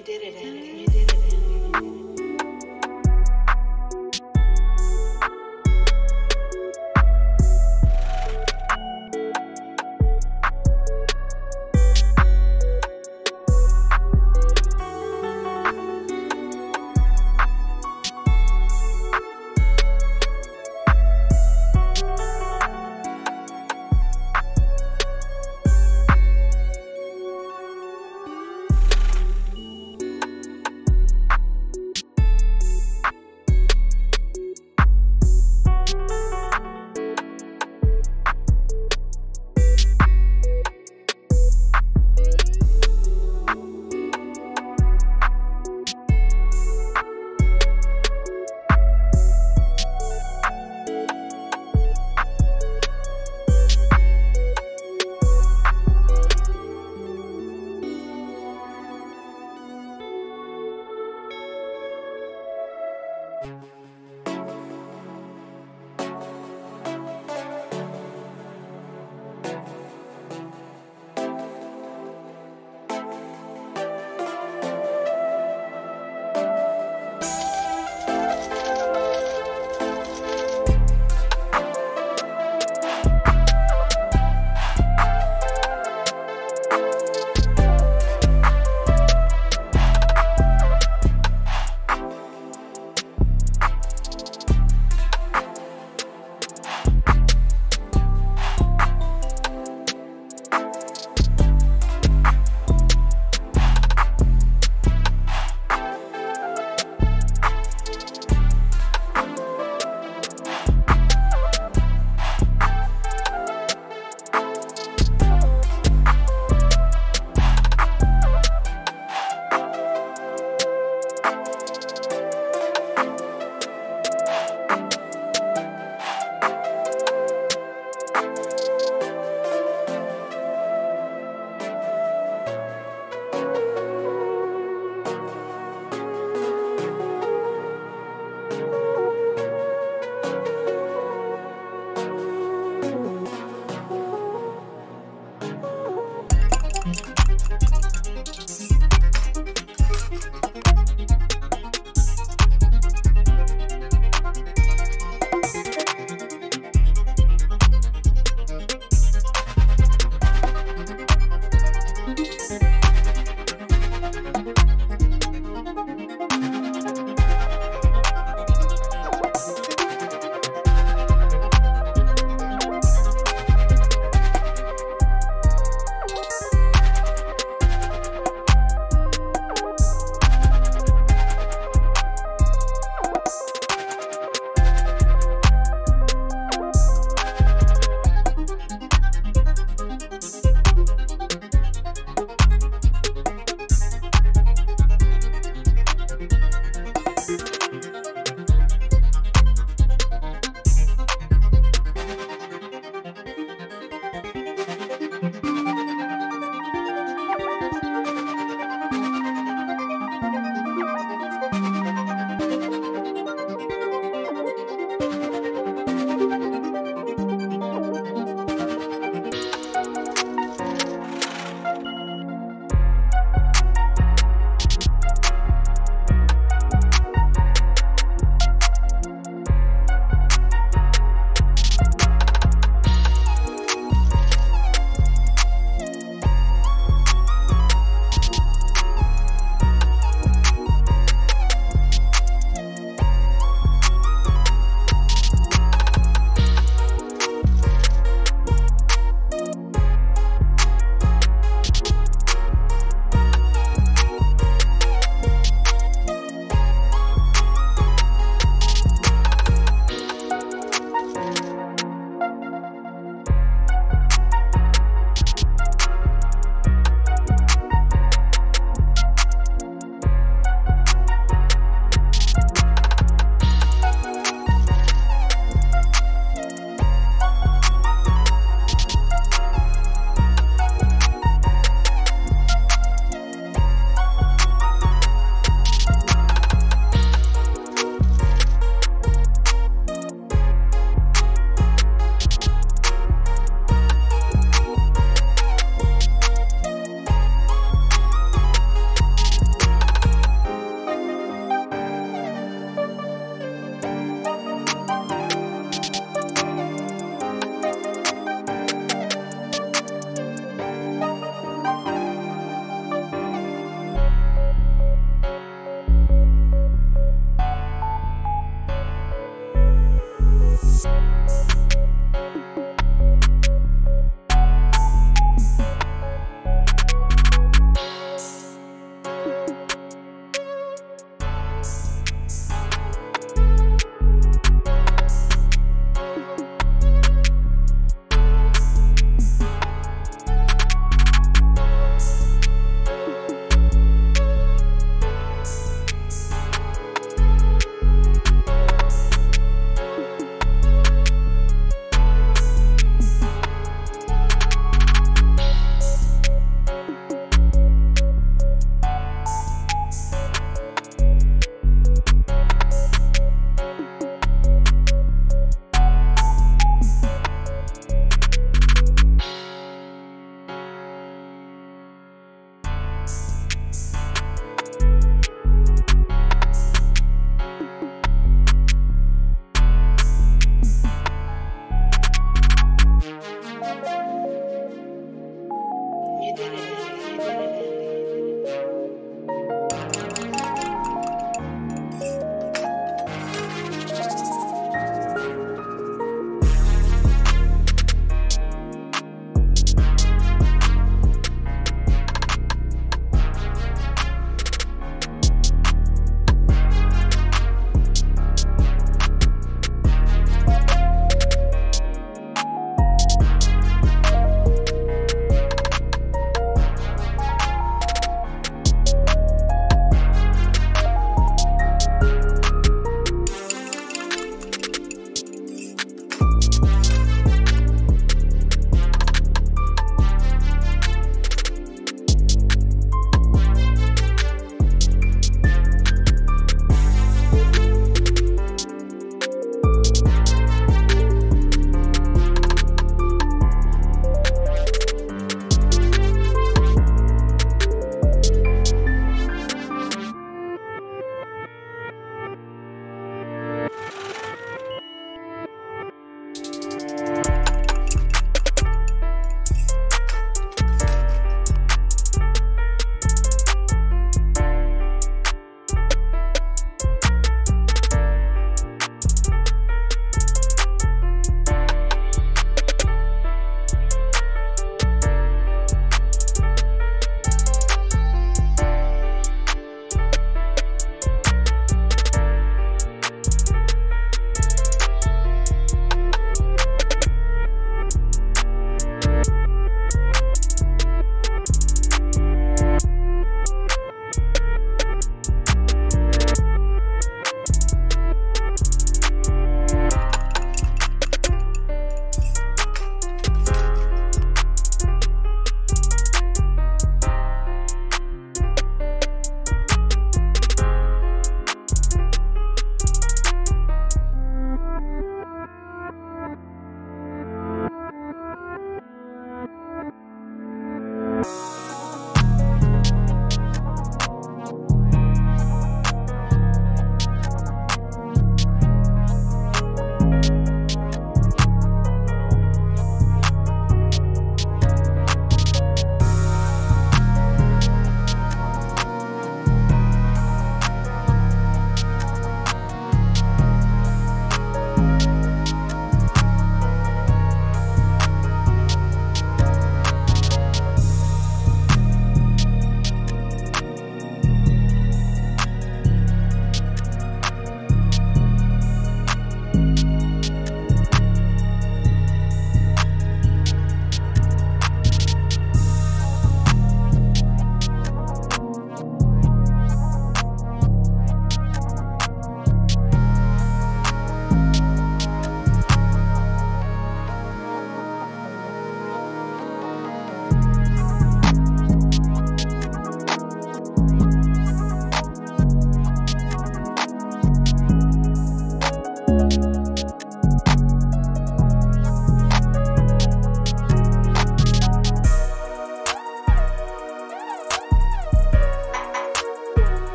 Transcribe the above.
You did it, Annie. You did it, Annie.